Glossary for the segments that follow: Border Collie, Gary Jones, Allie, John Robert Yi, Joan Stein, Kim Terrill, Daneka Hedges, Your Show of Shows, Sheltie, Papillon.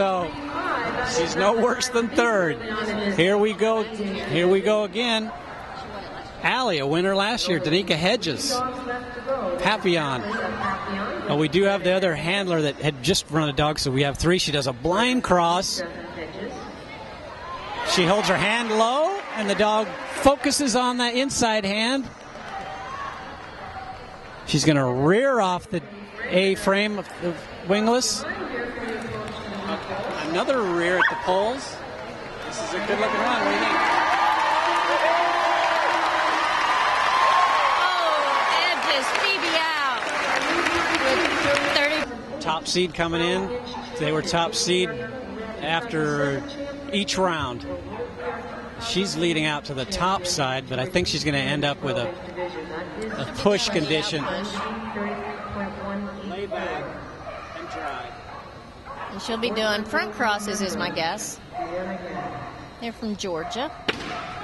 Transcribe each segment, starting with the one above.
so she's no worse than third. Here we go again. Allie, a winner last year. Daneka Hedges, Papillon. Oh, we do have the other handler that had just run a dog, so we have three. She does a blind cross. She holds her hand low, and the dog focuses on that inside hand. She's going to rear off the A-frame of the wingless. Another rear at the poles. This is a good-looking run. What do you think? Top seed coming in. They were top seed after each round. She's leading out to the top side, but I think she's going to end up with a push condition. Lay back and drive. And she'll be doing front crosses, is my guess. They're from Georgia.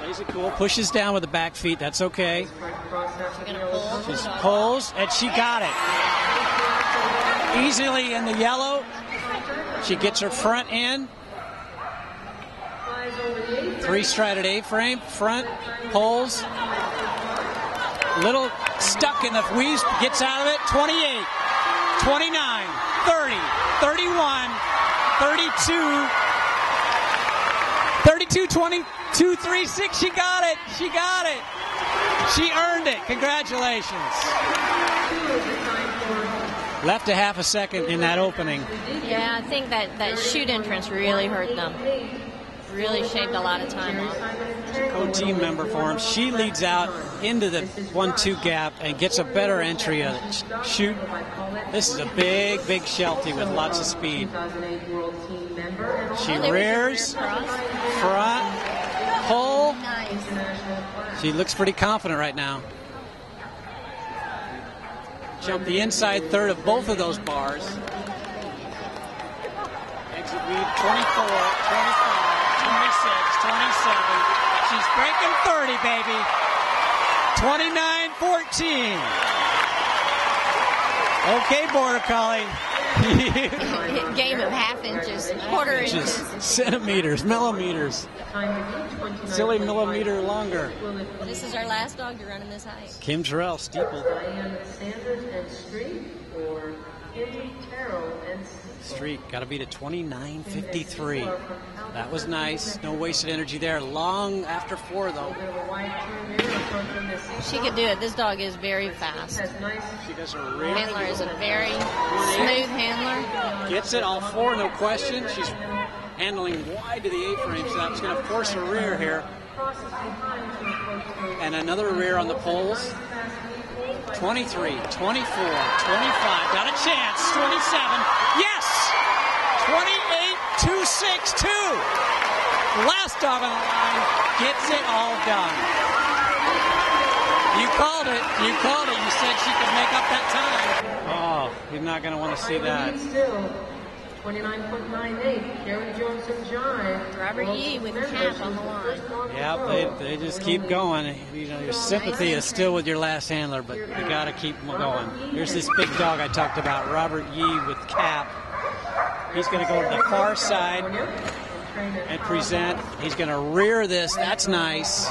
Lays it cool. Pushes down with the back feet. That's okay. She pulls, and she got it. Easily in the yellow. She gets her front in. Three-strided A-frame, front, pulls. Little stuck in the weaves, gets out of it. 28, 29, 30, 31, 32. 32, 22, 36, she got it, she got it. She earned it, congratulations. Left a half a second in that opening. Yeah, I think that shoot entrance really hurt them. Really shaved a lot of time off. Co-team member for him. She leads out into the 1-2 gap and gets a better entry of shoot. This is a big, big Sheltie with lots of speed. She rears, front, pull. She looks pretty confident right now. Jump the inside third of both of those bars. Exit lead 24, 25, 26, 27. She's breaking 30, baby. 29-14. Okay, Border Collie. Game of half inches, quarter inches. Centimeters, millimeters. Silly millimeter longer. This is our last dog to run in this height. Kim Terrill, steeple. Or Kim Terrill and Street got to beat at 29:53. That was nice. No wasted energy there. Long after four though. She could do it. This dog is very fast. She does her rear. Handler is a very smooth handler. Gets it all four, no question. She's handling wide to the A-frame, so that's going to force a rear here. And another rear on the poles. 23, 24, 25, got a chance, 27, yes! 28, 262. Last dog on the line gets it all done. You called it, you called it. You said she could make up that time. Oh, you're not going to want to see that. 29.98, Gary Jones and John Robert Yi with half on the line. Yep, they just keep going. You know, your sympathy is still with your last handler, but you got to keep going. Here's this big dog I talked about, Robert Yi with cap. He's going to go to the far side and present. He's going to rear this. That's nice,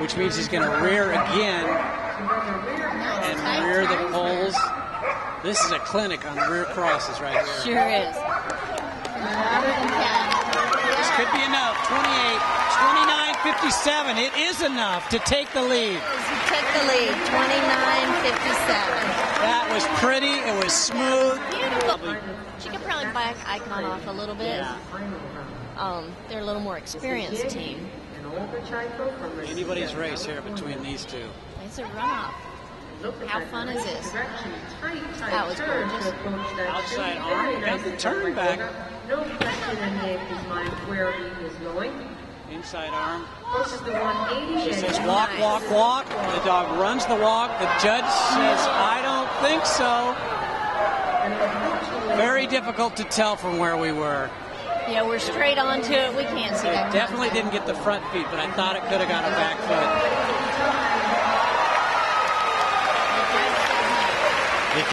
which means he's going to rear again and rear the poles. This is a clinic on rear crosses right here. Sure is. This could be enough. 28, 29, 57. It is enough to take the lead. You took the lead. 29-57. That was pretty. It was smooth. Beautiful. She could probably back Icon off a little bit. Yeah. They're a little more experienced team. Anybody's race here between these two. It's a runoff. How fun is this? That was gorgeous. Outside arm, got the turn back. Inside arm. She says walk, walk, walk. The dog runs the walk. The judge says, I don't think so. Very difficult to tell from where we were. Yeah, we're straight onto it. We can't see that. Definitely didn't get the front feet, but I thought it could have got a back foot.